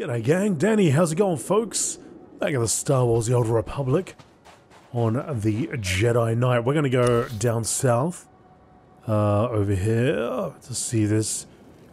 G'day gang, Danny, how's it going folks? Back at the Star Wars: The Old Republic on the Jedi Knight. We're going to go down south over here to see this.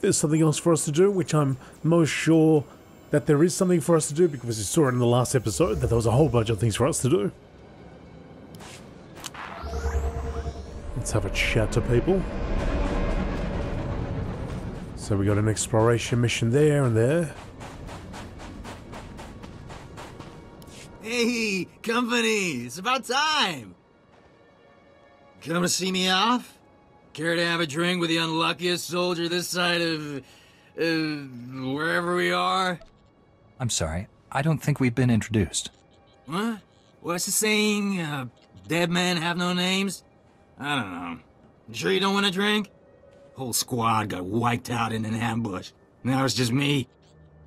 There's something else for us to do, which I'm most sure that there is something for us to do, because you saw it in the last episode that there was a whole bunch of things for us to do. Let's have a chat to people. So we got an exploration mission there and there. Hey, company! It's about time! Come to see me off? Care to have a drink with the unluckiest soldier this side of... wherever we are? I'm sorry, I don't think we've been introduced. What? What's the saying? Dead men have no names? I don't know. You sure you don't want a drink? Whole squad got wiped out in an ambush. Now it's just me.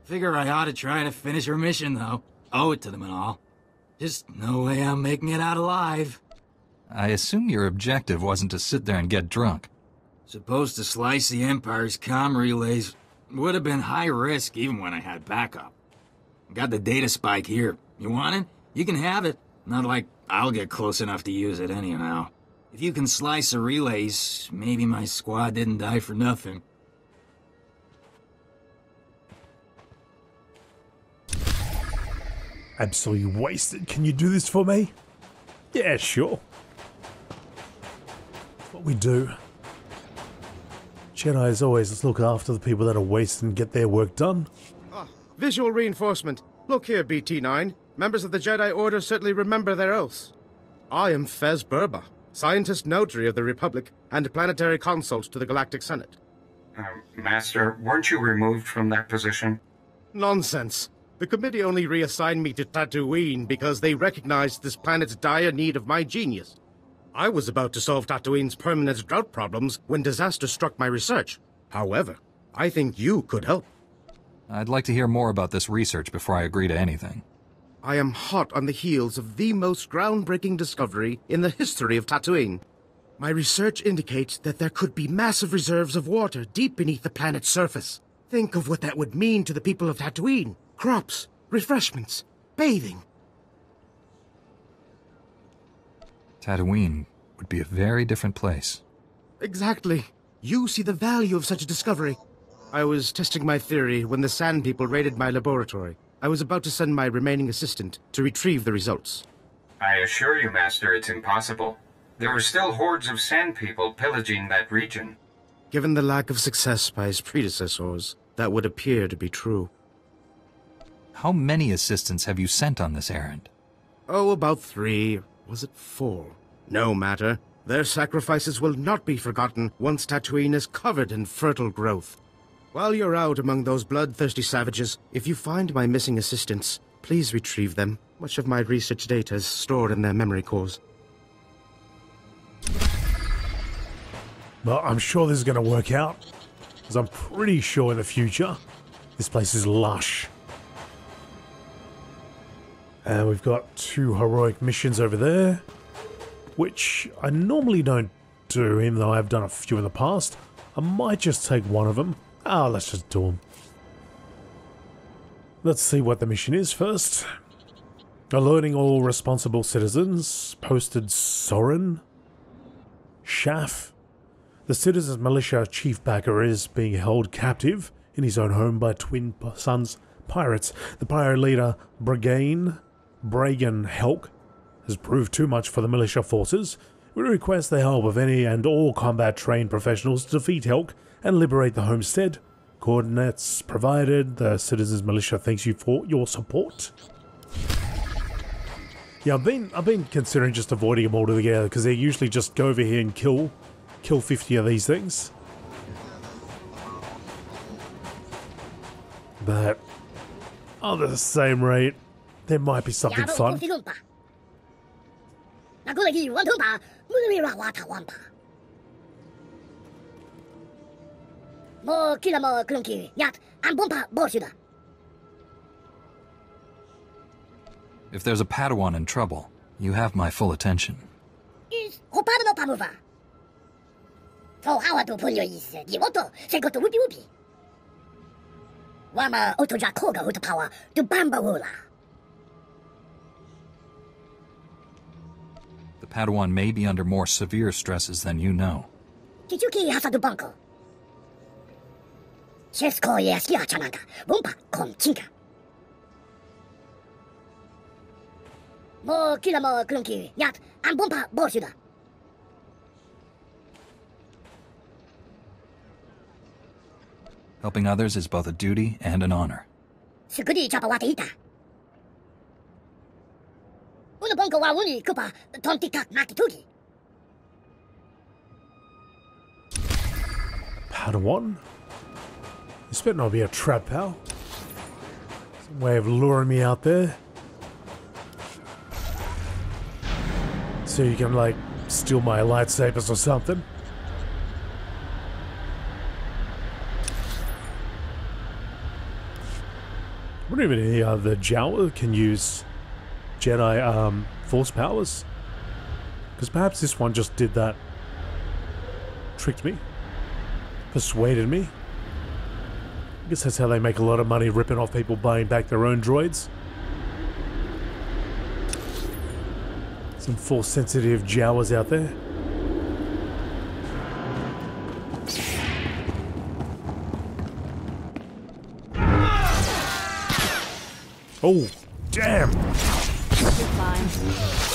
Figure I ought to try to finish her mission, though. Owe it to them and all. Just no way I'm making it out alive. I assume your objective wasn't to sit there and get drunk. Supposed to slice the Empire's comm relays. Would have been high risk even when I had backup. Got the data spike here. You want it? You can have it. Not like I'll get close enough to use it anyhow. If you can slice the relays, maybe my squad didn't die for nothing. Absolutely wasted. Can you do this for me? Yeah, sure. That's what we do. Jedi, as always, let's look after the people that are wasted and get their work done. Visual reinforcement. Look here, BT-9. Members of the Jedi Order certainly remember their oaths. I am Fez Berba, Scientist Notary of the Republic and Planetary Consult to the Galactic Senate. Master, weren't you removed from that position? Nonsense. The committee only reassigned me to Tatooine because they recognized this planet's dire need of my genius. I was about to solve Tatooine's permanent drought problems when disaster struck my research. However, I think you could help. I'd like to hear more about this research before I agree to anything. I am hot on the heels of the most groundbreaking discovery in the history of Tatooine. My research indicates that there could be massive reserves of water deep beneath the planet's surface. Think of what that would mean to the people of Tatooine. Crops, refreshments, bathing. Tatooine would be a very different place. Exactly. You see the value of such a discovery. I was testing my theory when the Sand People raided my laboratory. I was about to send my remaining assistant to retrieve the results. I assure you, Master, it's impossible. There are still hordes of Sand People pillaging that region. Given the lack of success by his predecessors, that would appear to be true. How many assistants have you sent on this errand? Oh, about 3. Was it 4? No matter. Their sacrifices will not be forgotten once Tatooine is covered in fertile growth. While you're out among those bloodthirsty savages, if you find my missing assistants, please retrieve them. Much of my research data is stored in their memory cores. Well, I'm sure this is going to work out, because I'm pretty sure in the future, this place is lush. And we've got 2 heroic missions over there, which I normally don't do, even though I've done a few in the past. I might just take one of them. Let's just do them. Let's see what the mission is first. Alerting all responsible citizens, posted Sorin Shaff. The Citizens Militia Chief Backer is being held captive in his own home by twin sons pirates. The pirate leader, Bregane Bregan Helk, has proved too much for the militia forces. We request the help of any and all combat-trained professionals to defeat Helk and liberate the homestead. Coordinates provided. The Citizens Militia thanks you for your support. Yeah, I've been considering just avoiding them altogether, because they usually just go over here and kill 50 of these things. But oh, at the same rate, there might be something fun. If there's a Padawan in trouble, you have my full attention. Wama utujakoga utapawa dubambawula. The Padawan may be under more severe stresses than you know. Kichuki hasadubanko. Shesko yeski achananda. Bumpa kom chinka. Mo kila mo klunki yat and bumpa boshuda. Helping others is both a duty and an honor. Padawan? This better not be a trap, pal. Some way of luring me out there. So you can, like, steal my lightsabers or something. I wonder if any other Jawa can use Jedi force powers. Because perhaps this one just did that. Tricked me. Persuaded me. I guess that's how they make a lot of money, ripping off people buying back their own droids. Some force sensitive Jawas out there. Oh, damn! You're fine.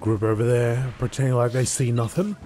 Group over there pretending like they see nothing.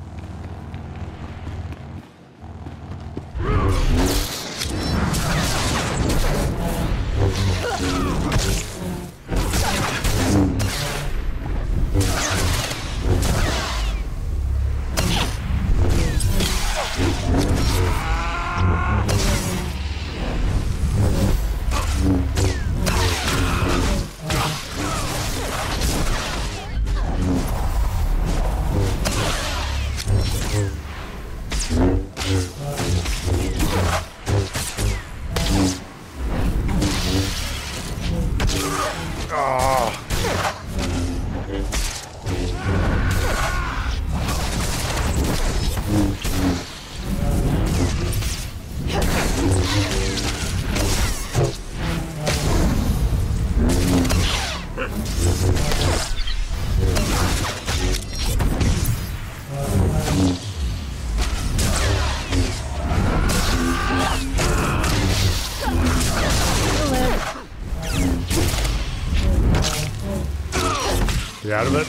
Out of it.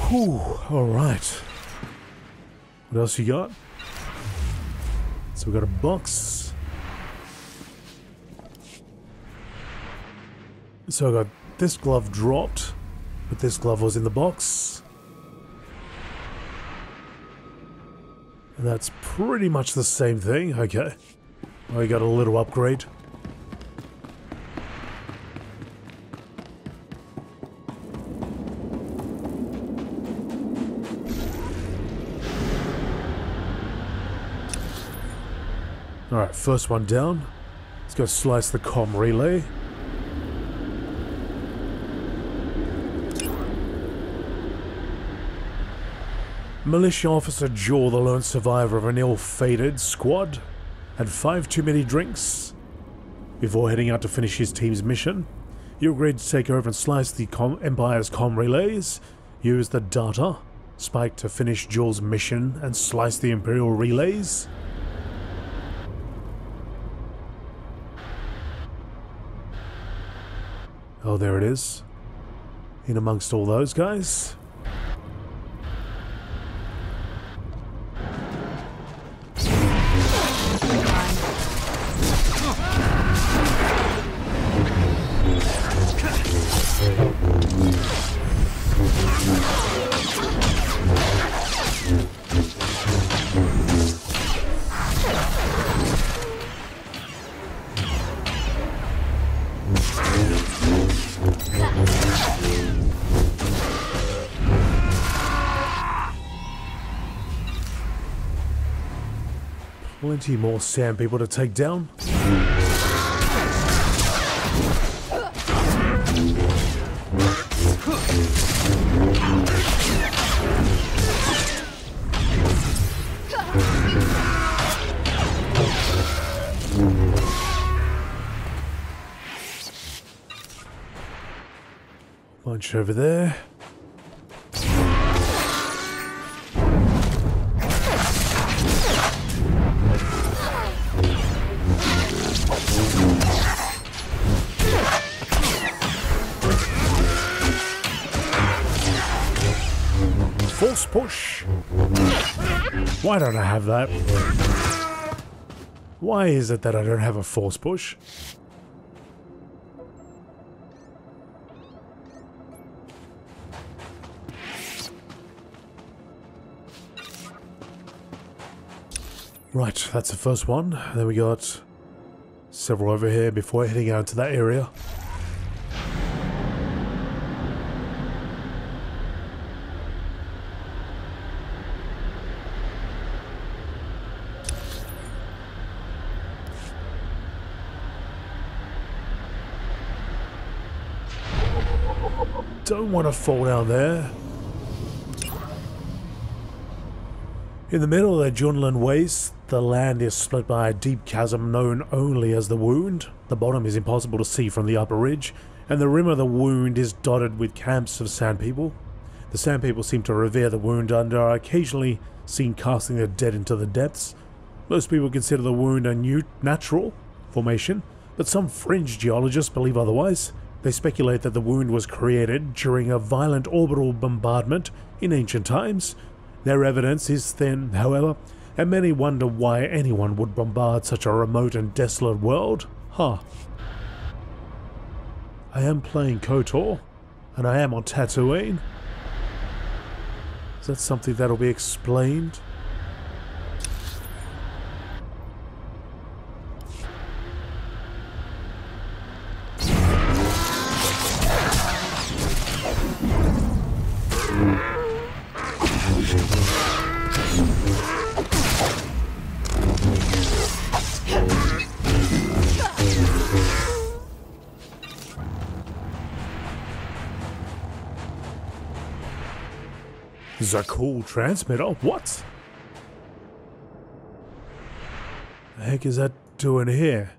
Whew, all right. What else you got? So we got a box. So I got this glove dropped, but this glove was in the box. And that's pretty much the same thing. Okay. I got a little upgrade. Alright, first one down. Let's go slice the comm relay. Militia Officer Jaw, the lone survivor of an ill-fated squad, had 5 too many drinks before heading out to finish his team's mission. You agreed to take over and slice the Empire's comm relays. Use the data spike to finish Jaw's mission and slice the Imperial relays. Oh, there it is. in amongst all those guys. Plenty more sand people to take down. Bunch over there. Force push. Why don't I have that? Why is it that I don't have a force push? Right, that's the first one. And then we got several over here before heading out to that area. Don't want to fall down there. In the middle of the Junlan Waste, the land is split by a deep chasm known only as the Wound. The bottom is impossible to see from the upper ridge, and the rim of the Wound is dotted with camps of sand people. The sand people seem to revere the Wound and are occasionally seen casting their dead into the depths. Most people consider the Wound a new natural formation, but some fringe geologists believe otherwise. They speculate that the Wound was created during a violent orbital bombardment in ancient times. Their evidence is thin, however, and many wonder why anyone would bombard such a remote and desolate world. Huh. I am playing KOTOR, and I am on Tatooine. Is that something that'll be explained? This is a cool transmitter. What? The heck is that doing here?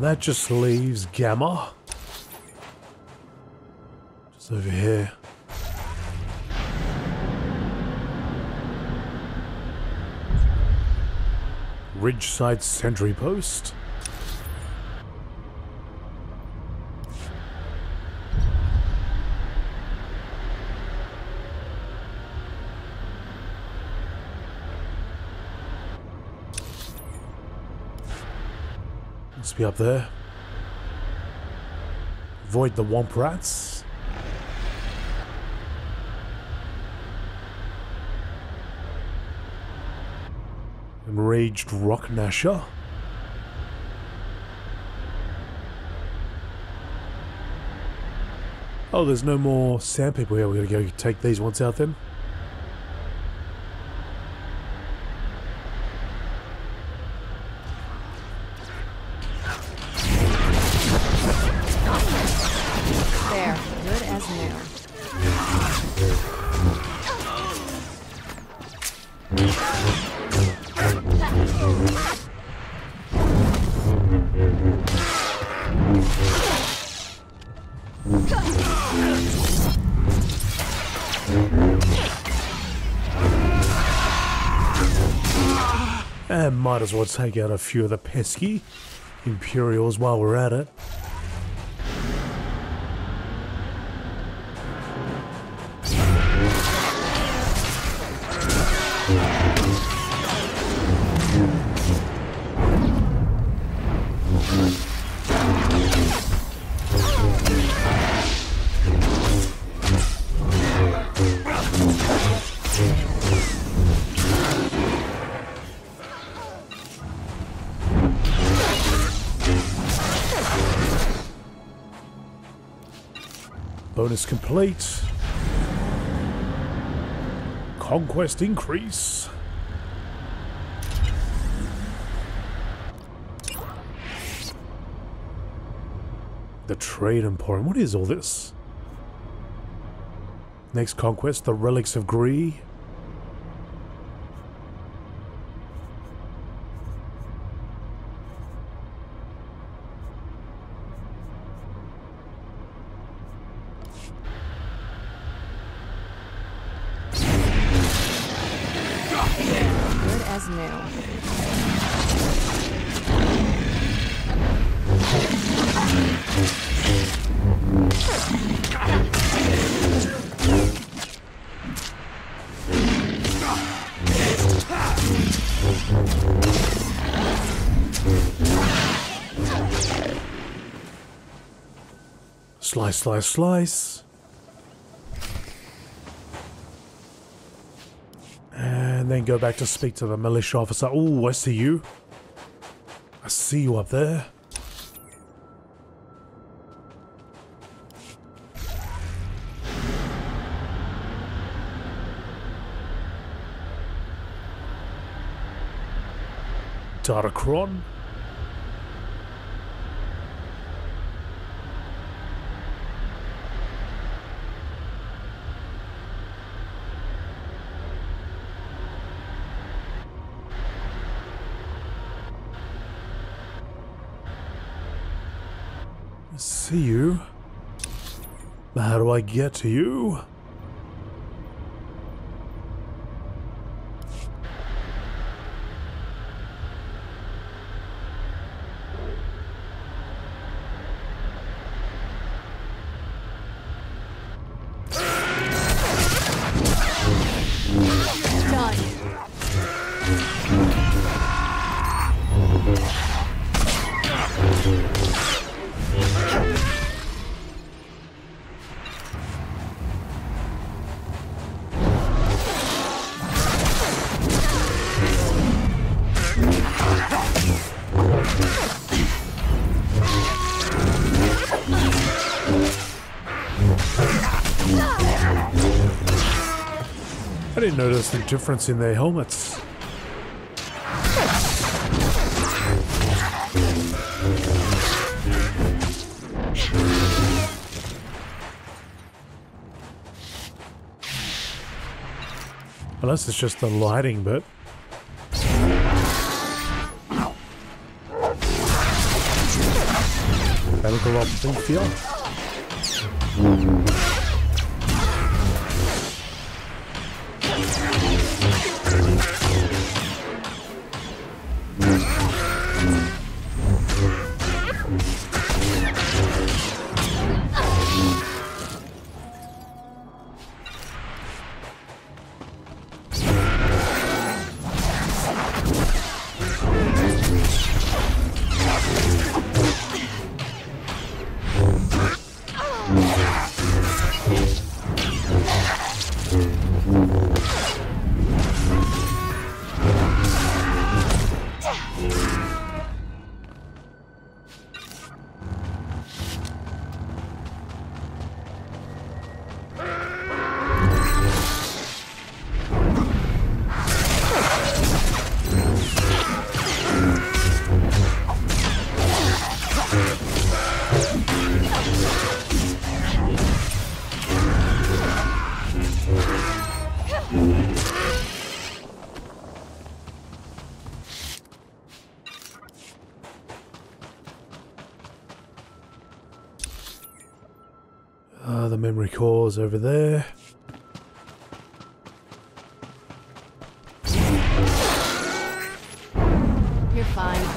That just leaves Gamma. Just over here. Ridgeside Sentry Post. Must be up there. Avoid the Womp Rats. Enraged Rock Nasher. Oh, there's no more sand people here. We're gonna go take these ones out then. There, good as new. And might as well take out a few of the pesky Imperials while we're at it. Bonus complete. Conquest increase. The Trade Emporium. What is all this? Next conquest, the Relics of Gree. Slice, slice, slice. And then go back to speak to the militia officer. Oh, I see you. I see you up there. Datacron. See you. How do I get to you? I didn't notice the difference in their helmets. Unless it's just the lighting bit. They look a lot beefier. memory cores over there. You're fine.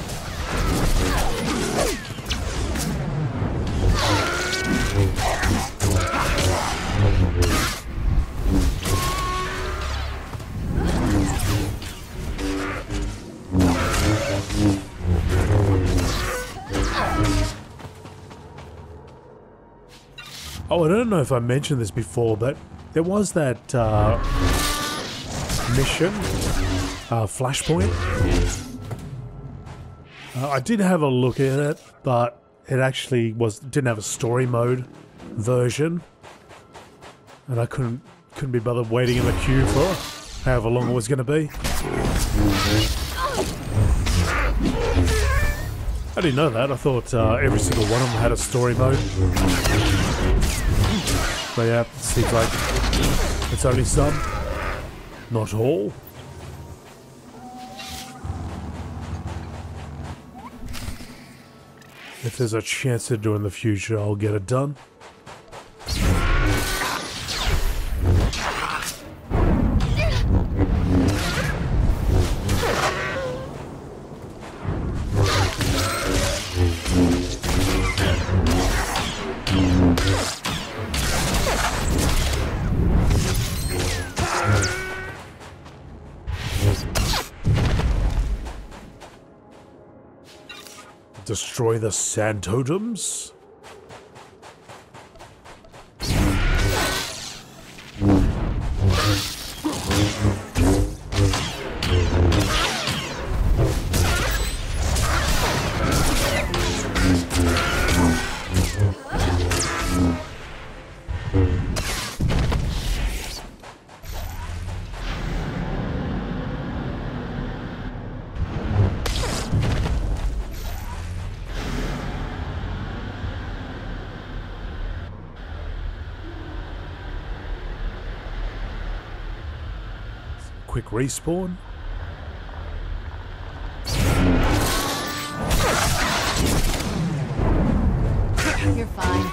Oh, I don't know if I mentioned this before, but there was that mission, Flashpoint. I did have a look at it, but it actually didn't have a story mode version, and I couldn't be bothered waiting in the queue for however long it was going to be. I didn't know that. I thought every single one of them had a story mode. But yeah, it seems like it's only some, not all. If there's a chance to do it in the future, I'll get it done. Destroy the sand totems? Quick respawn. You're fine.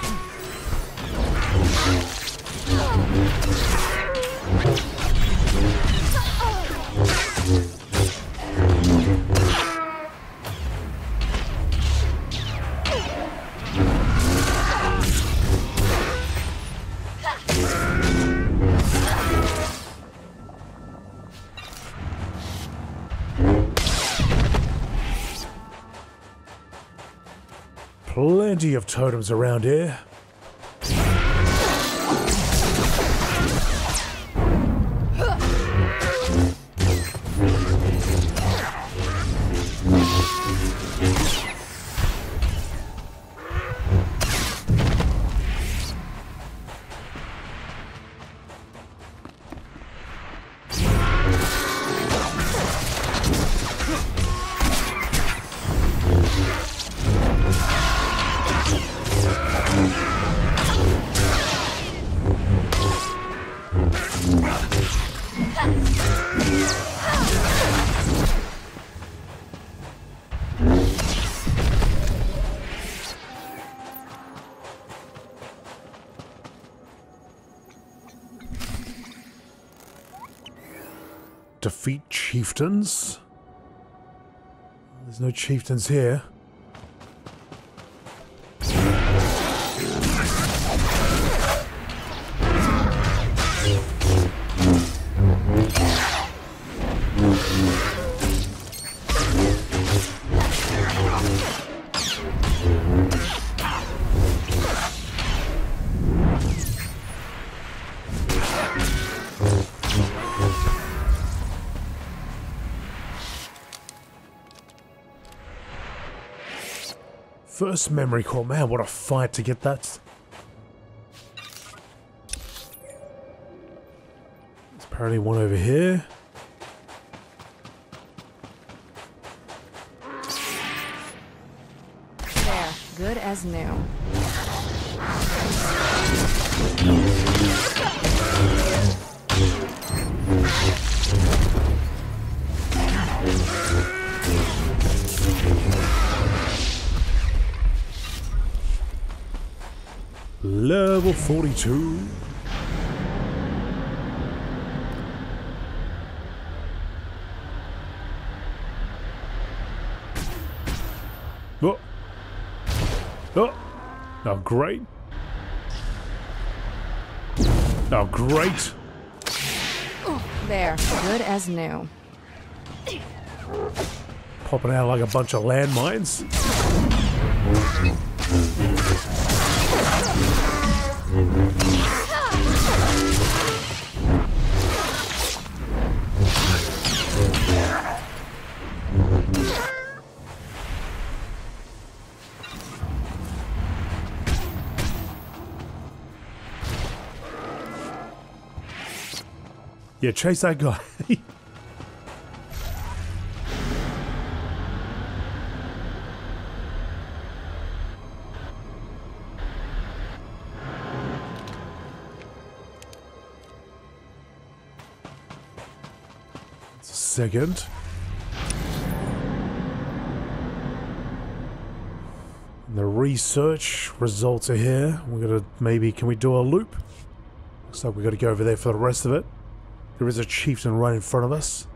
Plenty of totems around here. Defeat chieftains? There's no chieftains here. First memory core, man, what a fight to get that. There's apparently one over here. There, good as new. Love. level 42. Oh. Oh. Oh, great. Oh, great. There, good as new. Popping out like a bunch of landmines. Yeah, chase that guy. Second. The research results are here. We're gonna maybe, can we do a loop? Looks like we gotta go over there for the rest of it. There is a chieftain right in front of us.